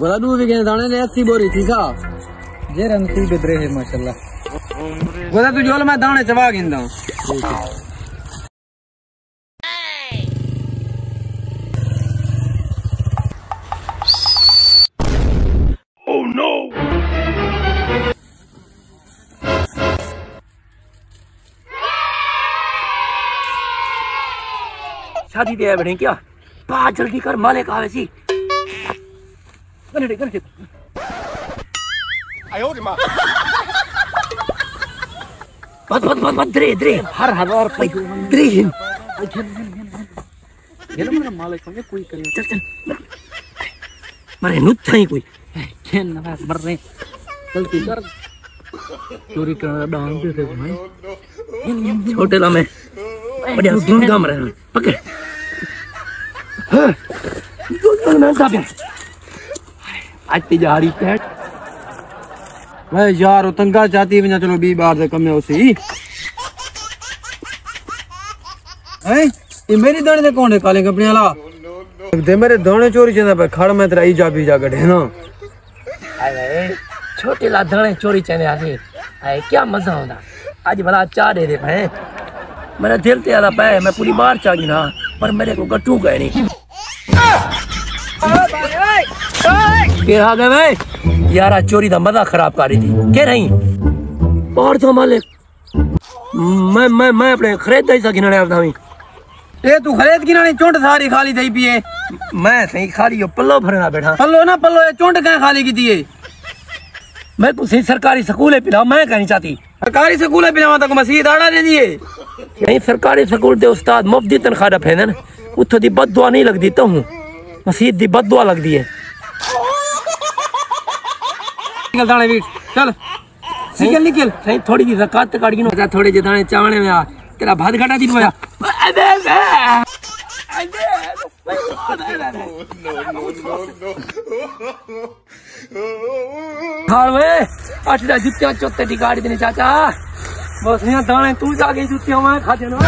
बता दू भी दाने ने 80 बोरी थी साहब ये रंग की बिदरे है माशाल्लाह। बता तू जोल मैं दाने चबा गिनता हूं। ओह नो शादी पे बैठे क्या बात जल्दी कर मालिक आवे सी। गने दे। आयो रे मां बस धीरे हर और पे धीरे ये मेरा मालिक को कोई करे चल मारे नु थाई कोई खेन नवाज मर रहे गलती कर चोरी कर डांग दे भाई छोटे ला में बढ़िया दूध काम रहे पकड़ दूध ना साबिन आती जा रही पेट भाई यार उतंगा जाती बिना चलो 20 बार से कम है उसी हैं ये मेरी दाने से कौन है काले कपड़े वाला दे मेरे दाने चोरी चंदा पे खड़ में तेरा ईजा बीजा गढ़े ना आए छोटे ला दाने चोरी चने आगे आए क्या मजा होना आज भला चा दे दे भाई मेरा दिल ते आला पे मैं पूरी बार चागी ना पर मेरे को गट्टू गए नहीं केरा गए भाई यारा चोरी दा मजा खराब कर रही थी के नहीं बाहर था मालिक मैं अपने खरीद ही सकी नने आवदावी ए तू खरीद की नने चोंट सारी खाली थई पिए मैं सही खाली यो पल्लो भरना बैठा पल्लो ना पल्लो ये चोंट कहां खाली की दिए मैं को सही सरकारी स्कूल है पिला मैं कहनी चाहती सरकारी स्कूल है पिला तक मसीह दाड़ा दे दिए नहीं सरकारी स्कूल दे उस्ताद मुफ्त दी तनखा दा फेंदन उथो दी बद्दुआ नहीं लगदी तो हूं मसीह दी बद्दुआ लगदी है दाने भी चल निकल सही थोड़ी जी रकात काट गिनो थोड़े जे दाने चावणे में आ तेरा भात घाटा दी होया हां वे आठड़ा जुत्तियां चोते दी गाड़ी देने चाचा बस यहां दाने तू जाके जुत्तियां मैं खा देना।